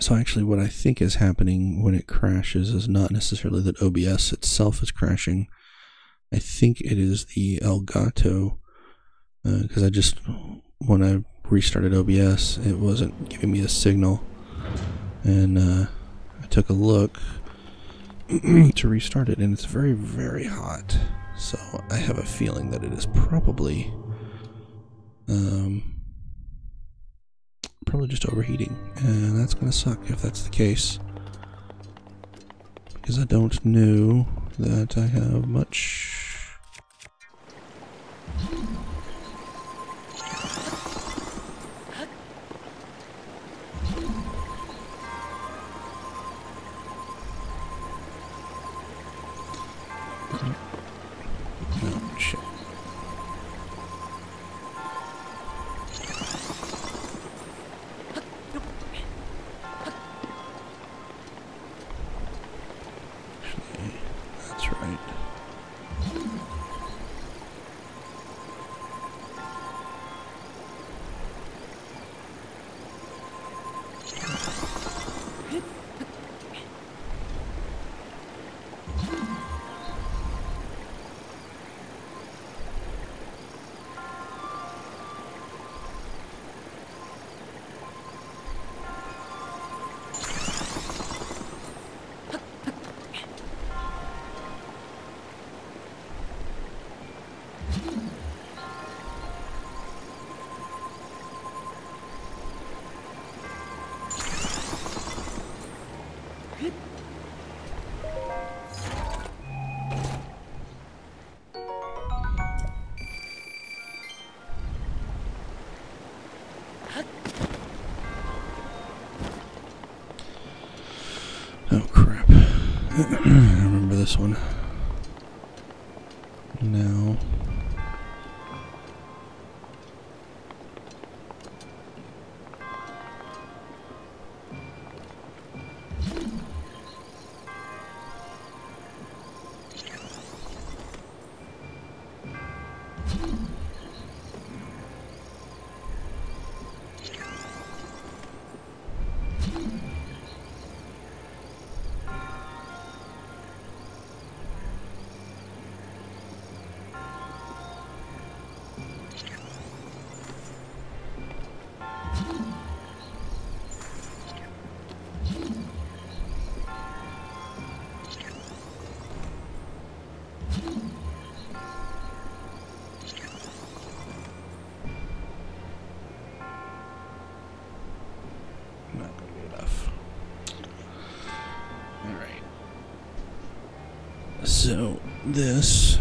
So actually what I think is happening when it crashes is not necessarily that OBS itself is crashing. I think it is the Elgato, because when I restarted OBS, it wasn't giving me a signal, and I took a look to restart it, and it's very, very hot. So I have a feeling that it is probably just overheating, and that's gonna suck if that's the case, because I don't know that I have much. Oh, shit. I remember this one now. So this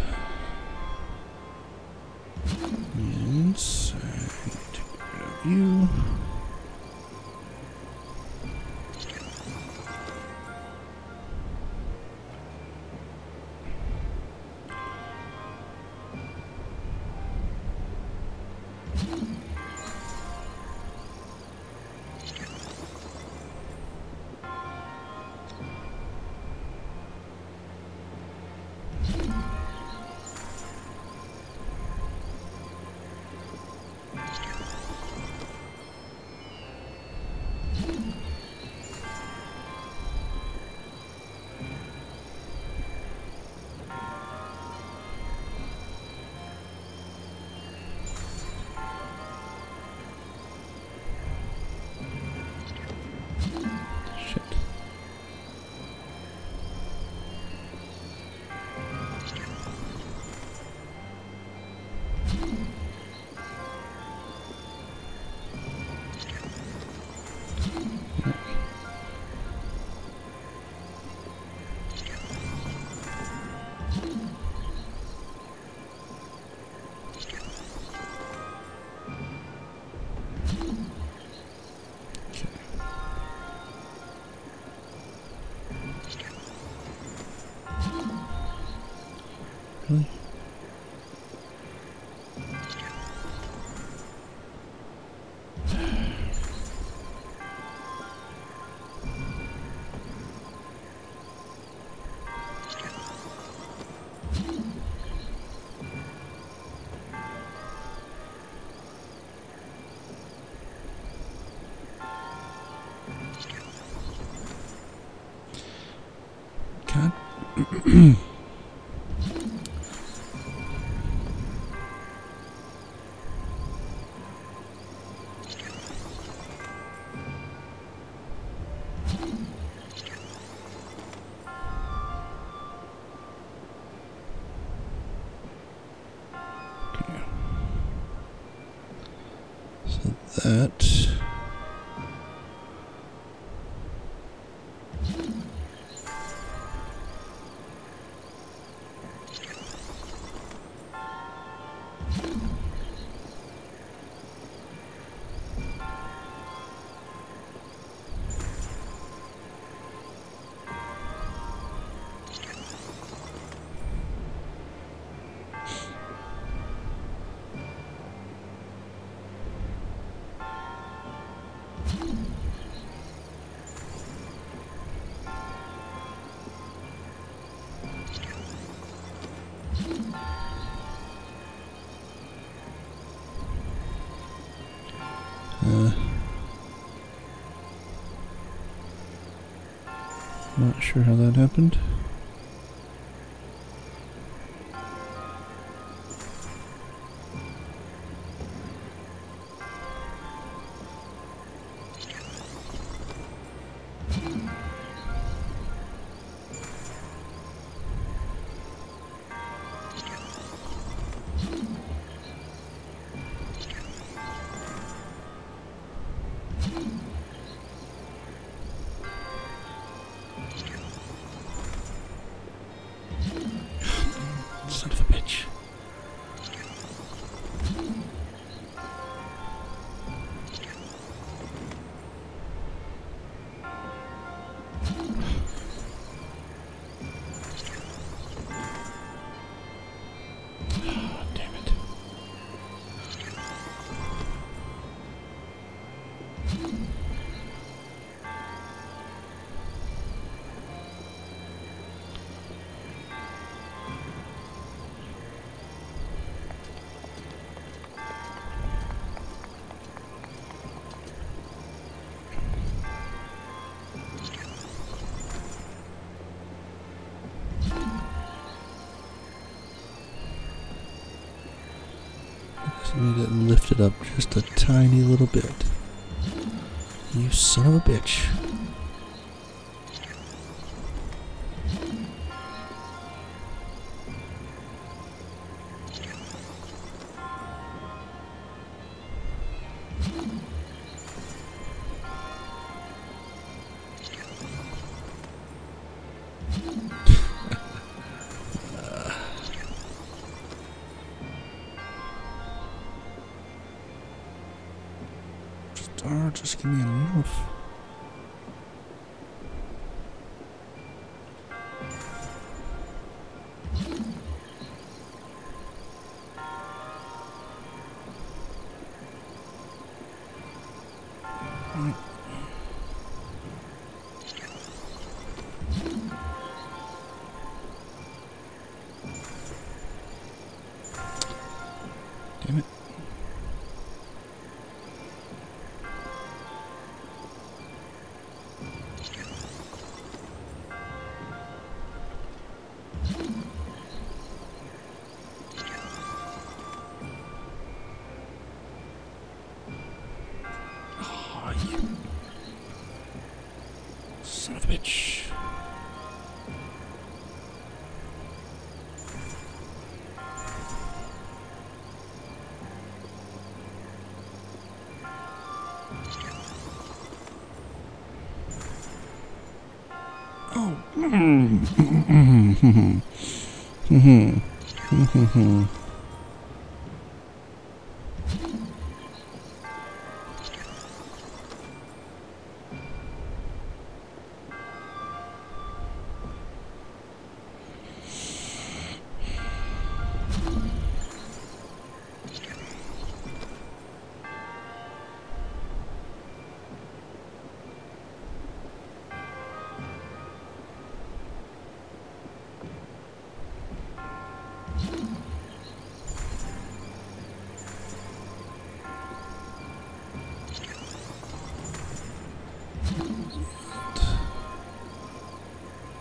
means I need to get rid of you. Not sure how that happened. Need it lifted up just a tiny little bit. You son of a bitch. Just give me enough.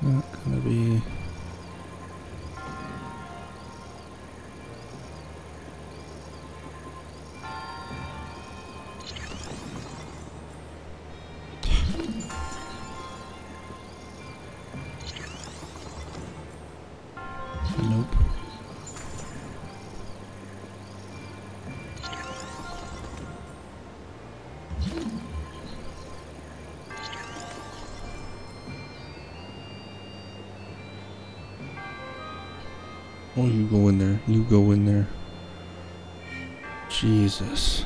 Not gonna be Oh, you go in there. You go in there. Jesus.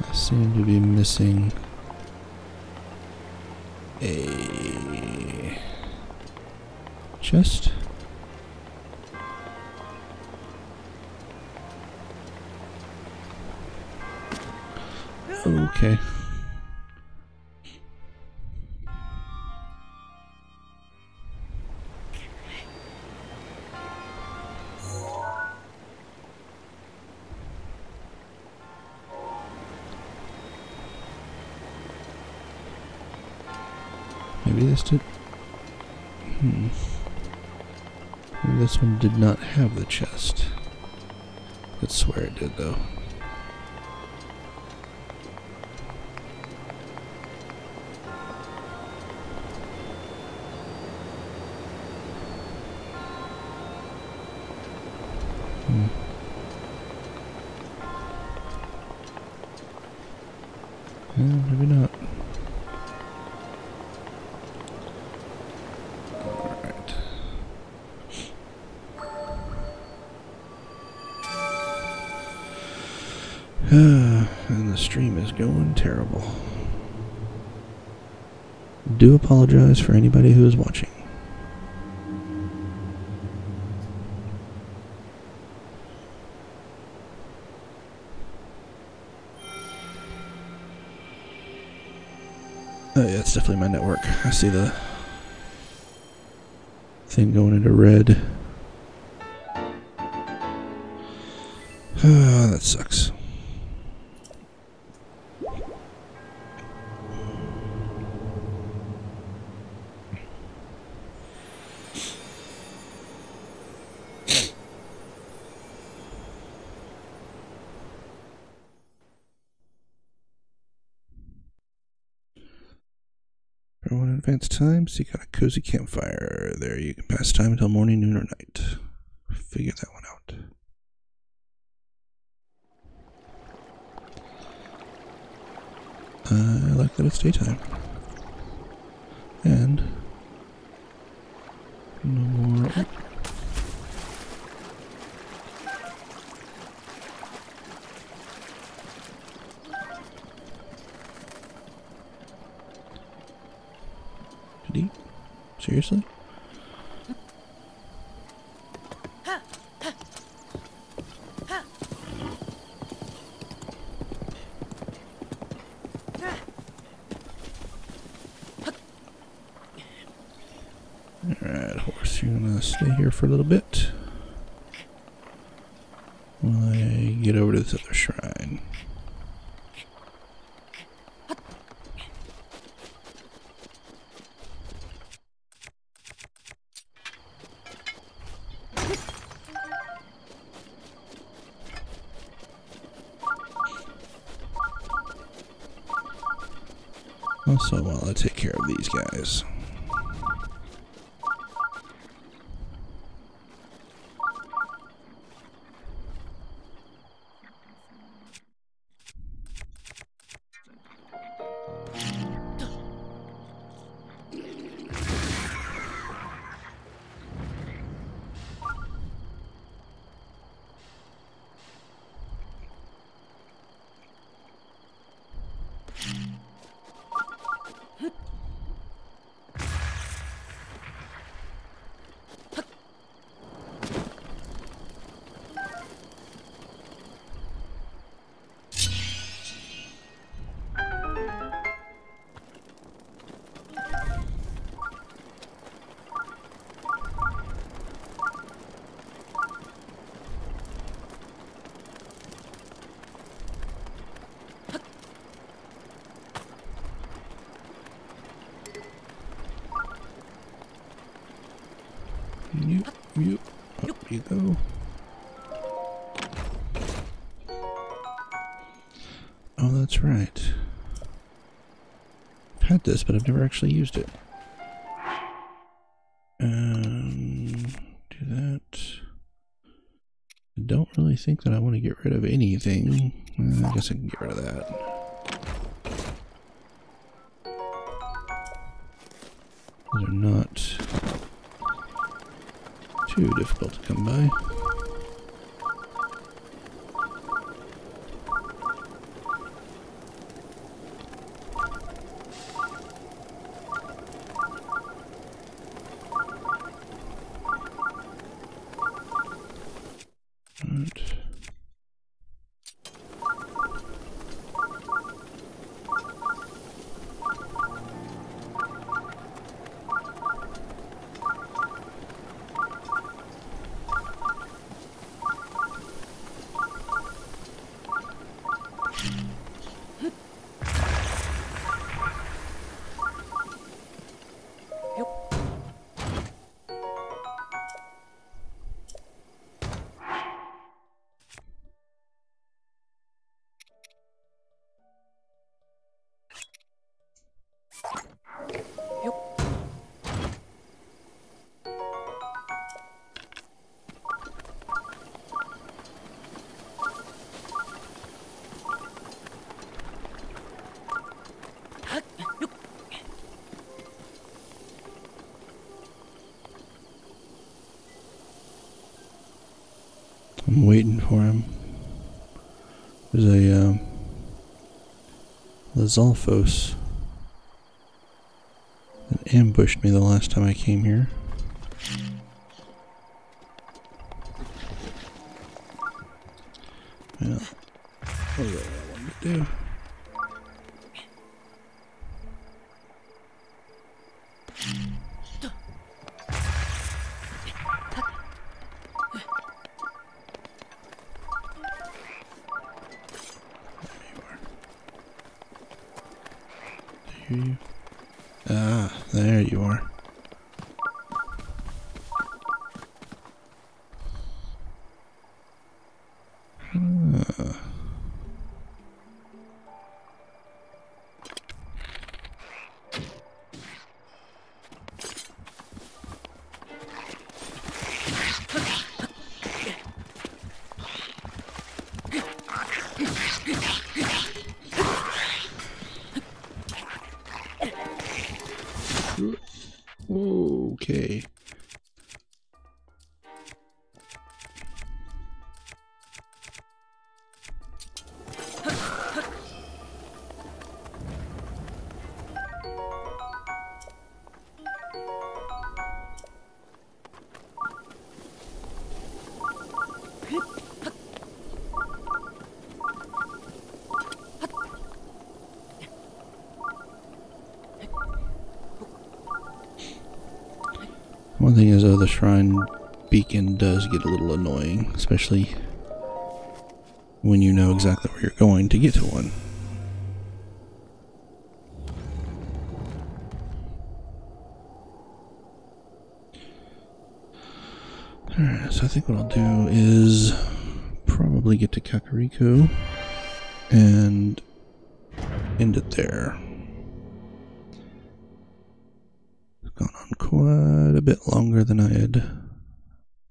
I seem to be missing a chest. Okay. Maybe this one did not have the chest. I'd swear it did though. Maybe not. And the stream is going terrible. Do apologize for anybody who is watching. Oh yeah, it's definitely my network. I see the thing going into red. That sucks. Time, seek out a cozy campfire. There you can pass time until morning, noon, or night. Figure that one out. I like that it's daytime. And no more. Seriously? Alright, horse, you're gonna stay here for a little bit while I get over to this other shrine. Also, while I take care of these guys. Up you go. Oh, that's right. I've had this, but I've never actually used it. Do that. I don't really think that I want to get rid of anything. I guess I can get rid of that. Those are not too difficult to come by. I'm waiting for him. There's a Lizalfos that ambushed me the last time I came here. Well, what do I want to do? There you are. Okay. One thing is, though, the Shrine Beacon does get a little annoying, especially when you know exactly where you're going to get to one. Alright, so I think what I'll do is probably get to Kakariko and end it there. Quite a bit longer than I had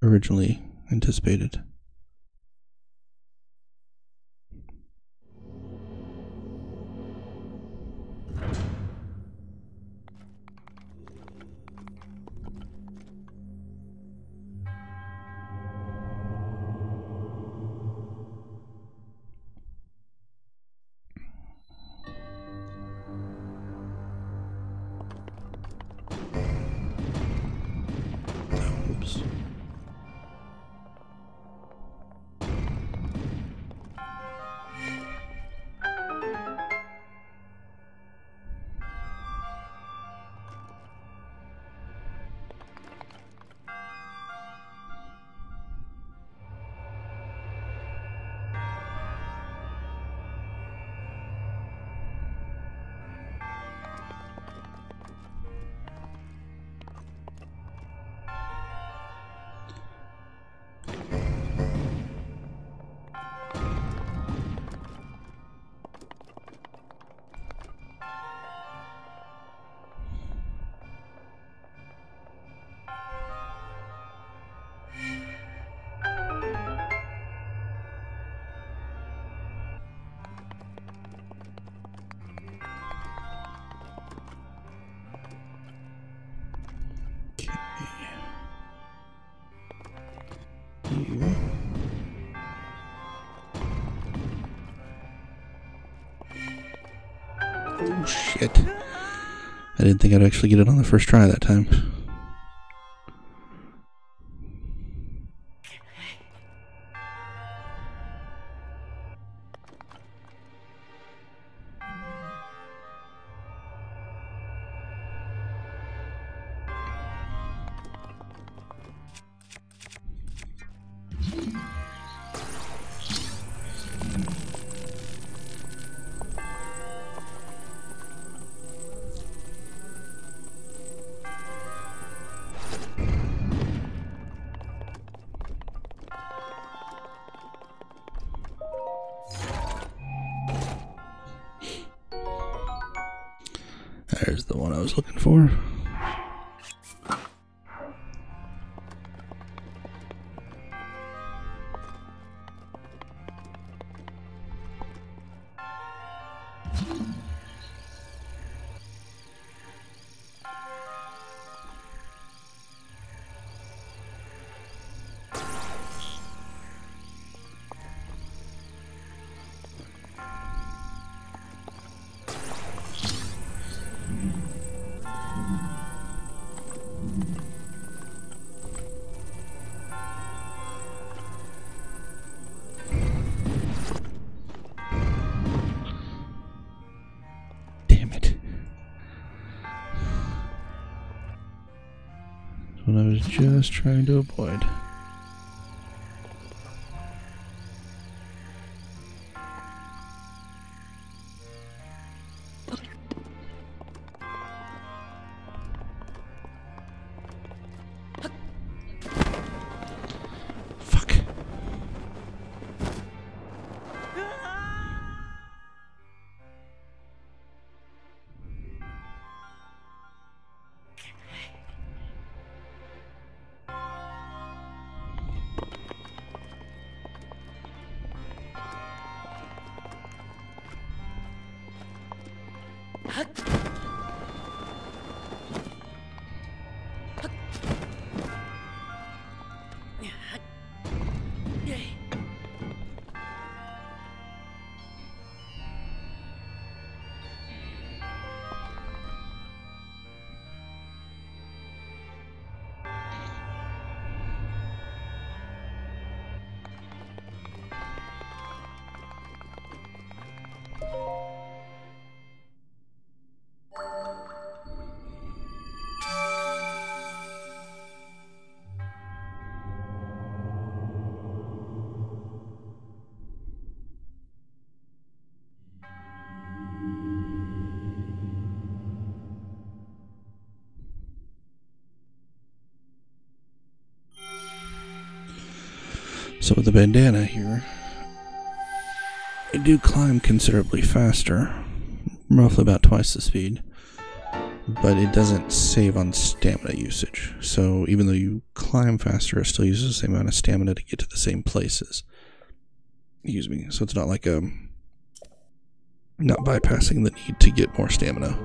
originally anticipated. you. Oh shit. I didn't think I'd actually get it on the first try that time. There's the one I was looking for. What I was just trying to avoid. So with the bandana here, I do climb considerably faster, roughly about twice the speed, but it doesn't save on stamina usage. So even though you climb faster, it still uses the same amount of stamina to get to the same places. Excuse me. So it's not like not bypassing the need to get more stamina.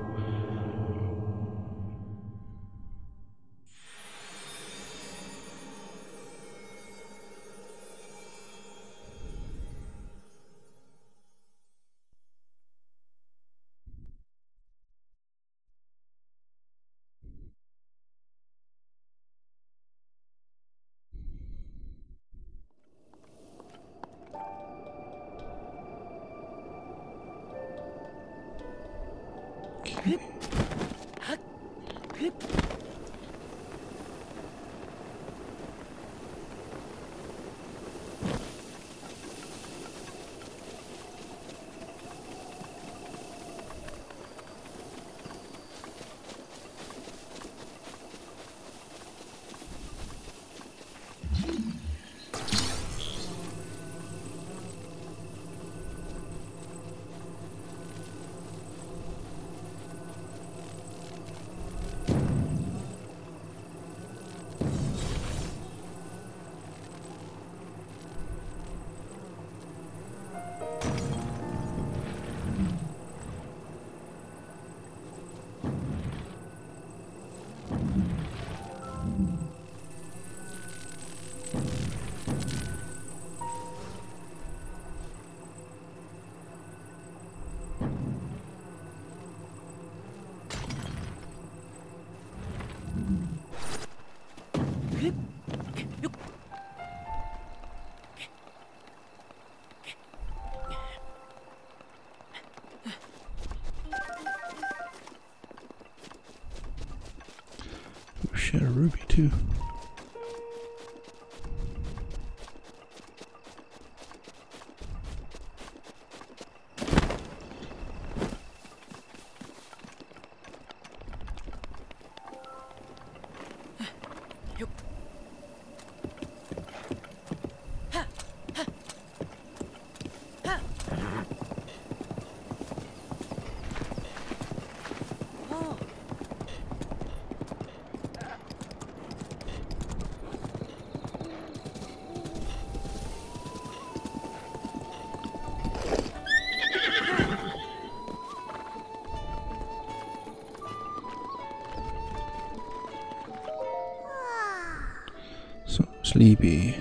Sleepy.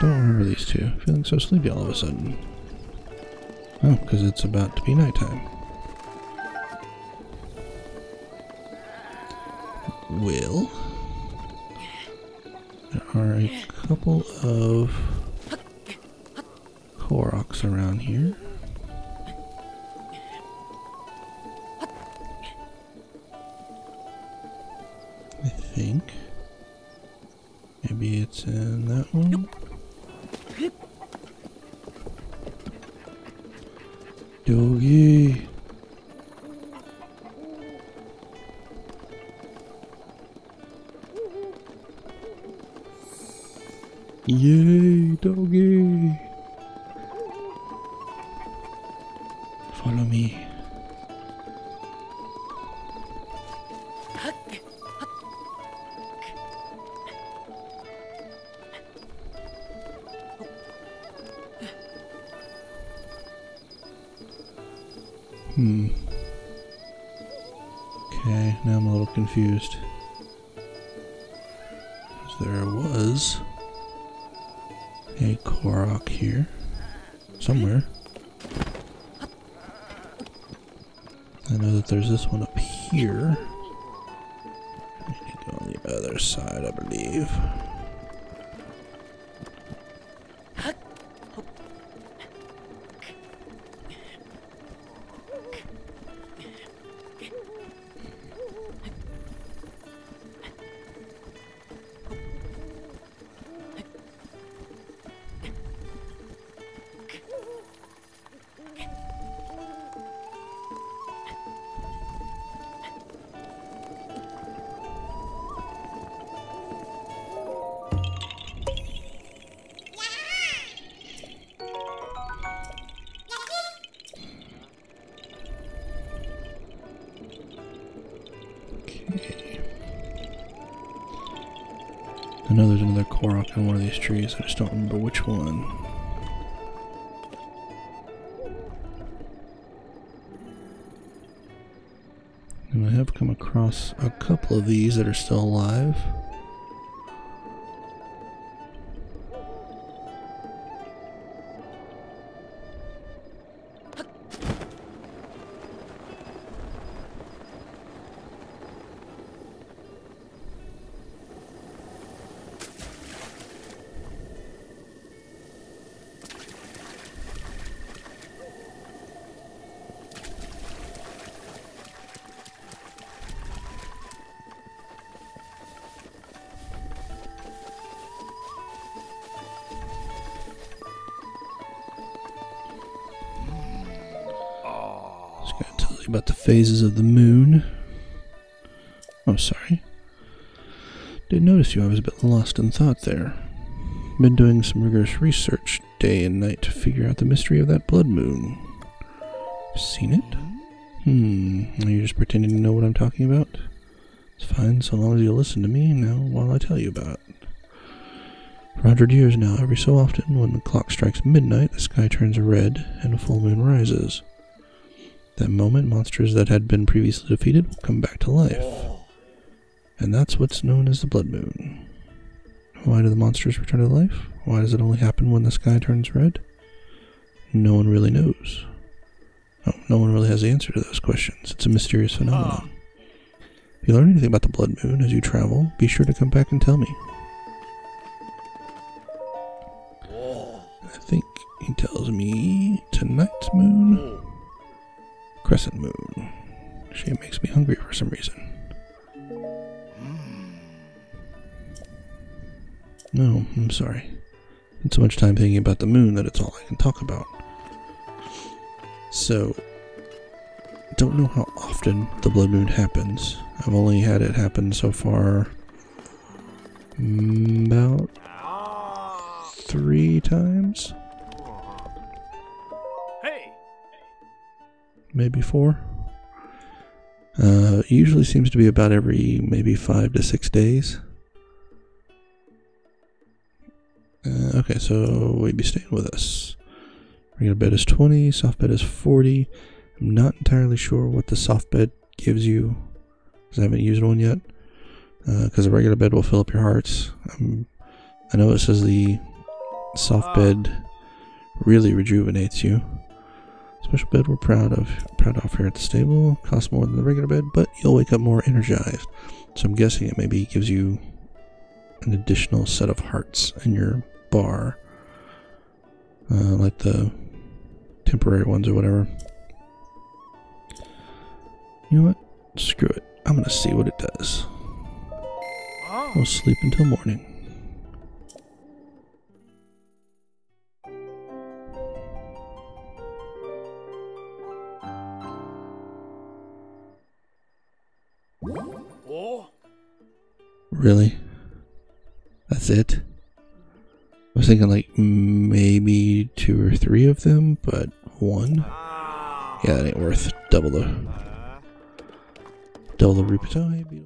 Don't remember these two. Feeling so sleepy all of a sudden. Oh, because it's about to be nighttime. Well, there are a couple of Koroks around here. I think. Maybe it's in that one. Doggy. Yay, doggy. Follow me. Okay, now I'm a little confused. There was a Korok here somewhere. I know that there's this one up here. I need to go on the other side, I believe. I know there's another Korok on one of these trees, I just don't remember which one. And I have come across a couple of these that are still alive. About the phases of the moon. Oh, sorry. Didn't notice you. I was a bit lost in thought there. Been doing some rigorous research day and night to figure out the mystery of that blood moon. Seen it? Are you just pretending to know what I'm talking about? It's fine, so long as you listen to me now while I tell you about it. For 100 years now, every so often, when the clock strikes midnight, the sky turns red and a full moon rises. That moment, monsters that had been previously defeated will come back to life. And that's what's known as the Blood Moon. Why do the monsters return to life? Why does it only happen when the sky turns red? No one really knows. No one really has the answer to those questions. It's a mysterious phenomenon. If you learn anything about the Blood Moon as you travel, be sure to come back and tell me. I think he tells me tonight's moon. Crescent moon. She makes me hungry for some reason. No, I'm sorry. I spent so much time thinking about the moon that it's all I can talk about. So, don't know how often the Blood Moon happens. I've only had it happen so far about 3 times. Maybe 4. It usually seems to be about every maybe 5 to 6 days. Okay, so we'd be staying with us. Regular bed is 20, soft bed is 40. I'm not entirely sure what the soft bed gives you, because I haven't used one yet. Because the regular bed will fill up your hearts. I know it says the soft bed really rejuvenates you. Special bed we're proud of here at the stable. Costs more than the regular bed, but you'll wake up more energized. So I'm guessing it maybe gives you an additional set of hearts in your bar, like the temporary ones or whatever. You know what? Screw it. I'm gonna see what it does. We'll sleep until morning. Really? That's it? I was thinking like maybe 2 or 3 of them, but 1? Yeah, that ain't worth double the repertoire.